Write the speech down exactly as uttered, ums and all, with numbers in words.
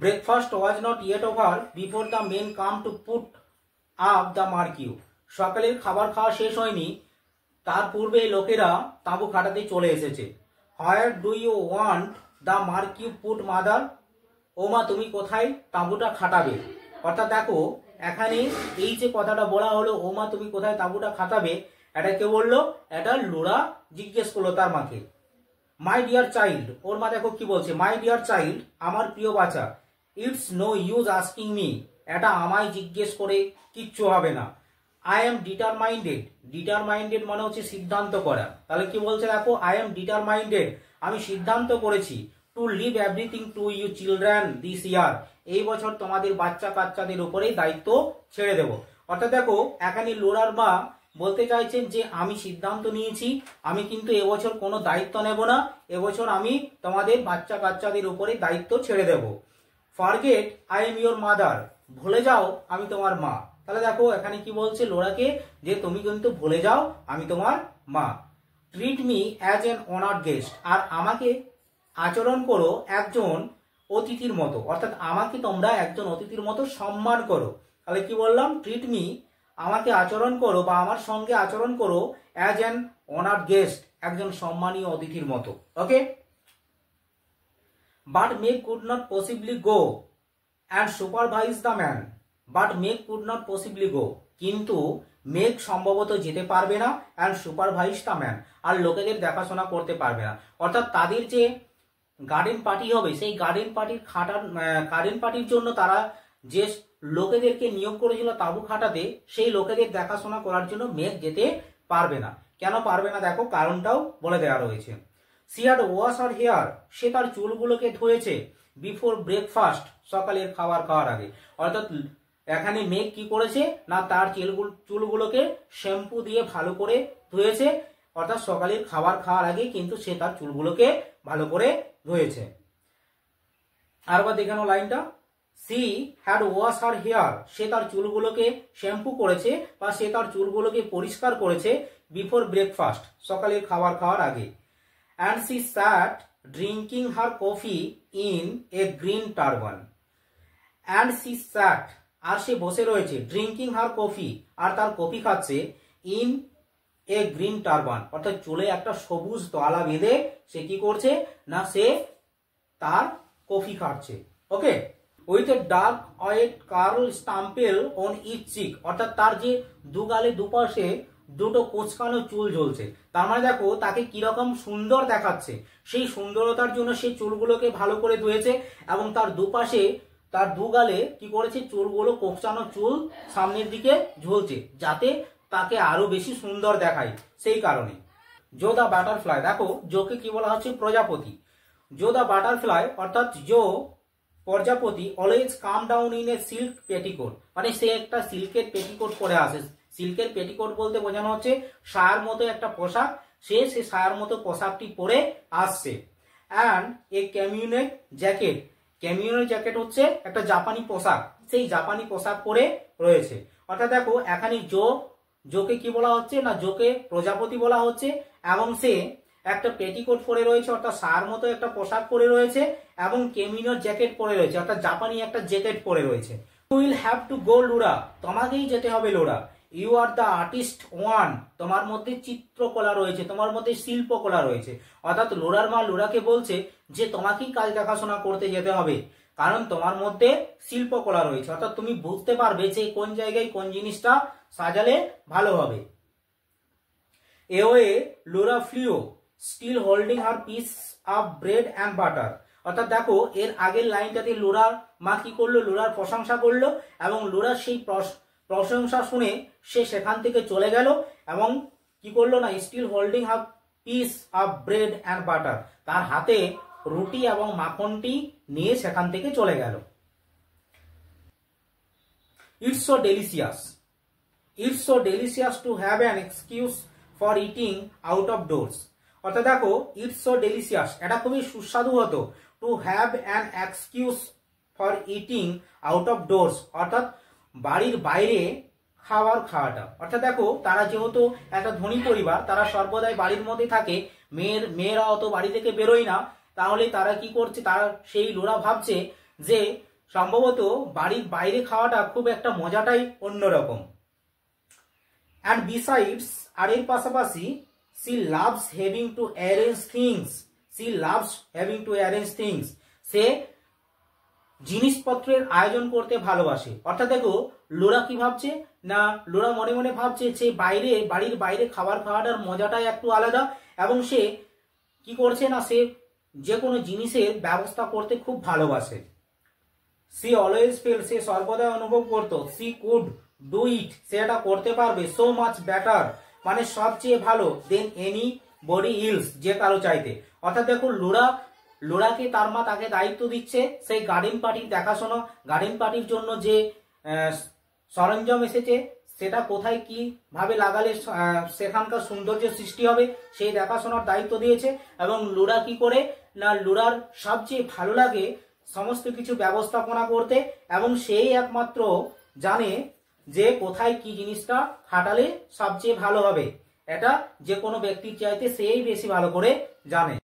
Breakfast was not yet over before the men come to put up the marquee. সকালের খাবার খাওয়া শেষ হয়নি, তার পূর্বে লোকেরা তাঁবু খাটাতে চলে এসেছে। Where do you want the marquee put mother? ওমা, তুমি কোথায় তাঁবুটা খাটাবে? অর্থাৎ দেখো, এখানে এই যে কথাটা বলা হলো, ওমা তুমি কোথায় তাঁবুটা খাটাবে, এটা কে বললো? এটা লোরা জিজ্ঞেস করলো তার মাকে। মাই ডিয়ার চাইল্ড, ওর মা দেখো কি বলছে, মাই ডিয়ার চাইল্ড, আমার প্রিয় বাচ্চা, it's no use asking me, এটা আমায় জিজ্ঞেস করে কিচ্ছু হবে না। আই এম ডিটারমাইন্ডেড, ডিটারমাইন্ডেড মানে হচ্ছে সিদ্ধান্ত করা। তাহলে কি বলছে দেখো, আই এম ডিটারমাইন্ডেড, আমি সিদ্ধান্ত করেছি, to leave everything to you children this year, এই বছর তোমাদের বাচ্চা কাচ্চাদের উপরেই দায়িত্ব ছেড়ে দেব। অর্থাৎ দেখো, এখানে লোরার মা বলতে চাইছেন যে আমি সিদ্ধান্ত নিয়েছি, আমি কিন্তু এবছর কোনো দায়িত্ব নেব না, এবছর আমি তোমাদের বাচ্চা কাচ্চাদের উপরে দায়িত্ব ছেড়ে দেব। Forget I am your mother, ভুলে যাও আমি তোমার মা। তাহলে দেখো এখানে কি বলছে লোরাকে, যে তুমি কিন্তু ভুলে যাও আমি তোমার মা। Treat me as an honoured guest, আর আমাকে আচরণ করো একজন অতিথির মতো, অর্থাৎ আমাকে তোমরা একজন অতিথির মতো সম্মান করো। তাহলে কি বললাম, ট্রিট মি, আমাকে আচরণ করো বা আমার সঙ্গে আচরণ করো অ্যাজ অ্যান অনার্ড গেস্ট, একজন সম্মানীয় অতিথির মতো। Okay, but make could not possibly go and supervise the man, but make could not possibly go, কিন্তু মেক সম্ভবত যেতে পারবে না, অ্যান্ড সুপারভাইজ দ্য ম্যান, আর লোকেদের দেখাশোনা করতে পারবে না। অর্থাৎ তাদের যে গার্ডেন পার্টি হবে, সেই গার্ডেন পার্টির খাটার গার্ডেন পার্টির জন্য তারা যে লোকেদেরকে নিয়োগ করেছিল তাঁবু খাটাতে, সেই লোকেদের দেখাশোনা করার জন্য মেক যেতে পারবে না। কেন পারবে না দেখো, কারণটাও বলে দেওয়া রয়েছে। She had wash her hair, সে তার চুলগুলোকে ধুয়েছে, বিফোর ব্রেকফাস্ট, সকালের খাবার খাওয়ার আগে। অর্থাৎ এখানে মেক কি করেছে না, তার চুলগুলো চুলগুলোকে শ্যাম্পু দিয়ে ভালো করে ধুয়েছে, অর্থাৎ সকালের খাবার খাওয়ার আগে কিন্তু সে তার চুলগুলোকে ভালো করে ধুয়েছে। আরবার দেখানো লাইনটা, she had wash her hair, সে তার চুলগুলোকে শ্যাম্পু করেছে বা সে তার চুলগুলোকে পরিষ্কার করেছে, বিফোর ব্রেকফাস্ট, সকালের খাবার খাওয়ার আগে। And she sat drinking her coffee in a green turban, and she sat, আর সে বসে রয়েছে, ড্রিঙ্কিং হার কফি, আর তার কফি খাচ্ছে, ইন এ গ্রিন টারবান, অর্থাৎ চুলে একটা সবুজ তলা বেঁধে সে কি করছে না, সে তার কফি খাচ্ছে। Okay, with a dark white curl স্টাম্পেল on each cheek, অর্থাৎ তার যে দু গালে দুপাশে দুটো কোঁচকানো চুল ঝুলছে। তার মানে দেখো তাকে কিরকম সুন্দর দেখাচ্ছে, সেই সুন্দরতার জন্য সে চুলগুলোকে ভালো করে ধুয়েছে, এবং তার দুপাশে তার দু গালে কি করেছে, চুলগুলো কোঁচকানো চুল সামনের দিকে ঝুলছে, যাতে তাকে আরো বেশি সুন্দর দেখায়, সেই কারণে। জো দা বাটারফ্লাই, দেখো জোকে কি বলা হচ্ছে, প্রজাপতি। জো দা বাটারফ্লাই অর্থাৎ জো প্রজাপতি, always come down in a silk petticoat, মানে সে একটা সিল্কের পেটিকোট পরে আসে। সিল্কের পেটিকোট বলতে বোঝানো হচ্ছে সায়ার মতো একটা পোশাক, সে সে সায়ার মতো পোশাকটি পরে আসছে। অ্যান্ড এ ক্যামিউনের জ্যাকেট, ক্যামিউনের জ্যাকেট হচ্ছে একটা জাপানি পোশাক, সেই জাপানি পোশাক পরে রয়েছে। অর্থাৎ দেখো এখানে জো জোকে কি বলা হচ্ছে না, জোকে প্রজাপতি বলা হচ্ছে, এবং সে একটা পেটিকোট পরে রয়েছে, অর্থাৎ সার মতো একটা পোশাক পরে রয়েছে, এবং কেমিনোর জ্যাকেট পরে রয়েছে, অর্থাৎ জাপানি একটা জ্যাকেট পরে রয়েছে। Will have to go Laura, তোমাকেই যেতে হবে Laura. You are the artist one, তোমার মধ্যে চিত্রকলা রয়েছে, তোমার মধ্যে শিল্পকলা রয়েছে। অর্থাৎ লোরার মা লোরাকে বলছে যে তোমাকেই কাজ দেখাশোনা করতে যেতে হবে, কারণ তোমার মধ্যে শিল্পকলা রয়েছে, অর্থাৎ তুমি বুঝতে পারবে যে কোন জায়গায় কোন জিনিসটা সাজালে ভালো হবে। Away Laura ফ্লিও still holding her piece of bread and butter, অর্থাৎ দেখো এর আগের লাইনটাতে লোরার মা কি করলো, লোরার প্রশংসা করলো, এবং লোরার সেই প্রশংসা শুনে সে সেখান থেকে চলে গেল, এবং কি করলো না, still holding her piece of bread and butter, তার হাতে রুটি এবং মাখনটি নিয়ে সেখান থেকে চলে গেল। It's so delicious, it's so delicious to have an excuse for eating out of doors, অর্থাৎ দেখো ইটস সো ডেলিসিয়াস, এটা খুবই সুস্বাদু হতো, to have an excuse for eating out of doors, অর্থাৎ বাড়ির বাইরে খাবার খাওয়াটা। অর্থাৎ দেখো তারা যেহেতু একটা ধনী পরিবার, তারা সর্বদাই বাড়ির মধ্যে থাকে, মেয়ের মেয়েরা অত বাড়ি থেকে বেরোয় না, তাহলে তারা কি করছে, তারা সেই লোরা ভাবছে যে সম্ভবত বাড়ির বাইরে খাওয়াটা খুব একটা মজাটাই অন্যরকম। And besides, আর এর পাশাপাশি she loves having to arrange things. She loves having to arrange things. সে জিনিসপত্রের আয়োজন করতে ভালোবাসে। অর্থাৎ দেখো লোরা কি ভাবছে না, লোরা মনে মনে ভাবছে সে বাইরে বাড়ির বাইরে খাবার খাওয়াটার মজাটাই একটু আলাদা, এবং সে কি করছে না সে যে কোনো জিনিসের ব্যবস্থা করতে খুব ভালোবাসে। সি অলওয়েজ ফিল, সে সর্বদাই অনুভব করত, সি কুড ডু ইট, সে এটা করতে পারবে, সো মাচ বেটার মানে সবচেয়ে ভালো, দেন এনি বডি ইলস যে কারো চাইতে। অর্থাৎ দেখো লোরা লোরাকে তার মা তাকে দায়িত্ব দিচ্ছে সেই গার্ডেন পার্টির দেখাশোনা, গার্ডেন পার্টির জন্য যে সরঞ্জাম এসেছে সেটা কোথায় কি ভাবে লাগালে সেখানকার সৌন্দর্যের সৃষ্টি হবে সেই দেখাশোনার দায়িত্ব দিয়েছে, এবং লোরা কি করে না লোরার সবচেয়ে ভালো লাগে সমস্ত কিছু ব্যবস্থাপনা করতে, এবং সেই একমাত্র জানে যে কোথায় কি জিনিসটা খাটালে সবচেয়ে ভালো হবে, এটা যে কোনো ব্যক্তির চাইতে সেই বেশি ভালো করে জানে।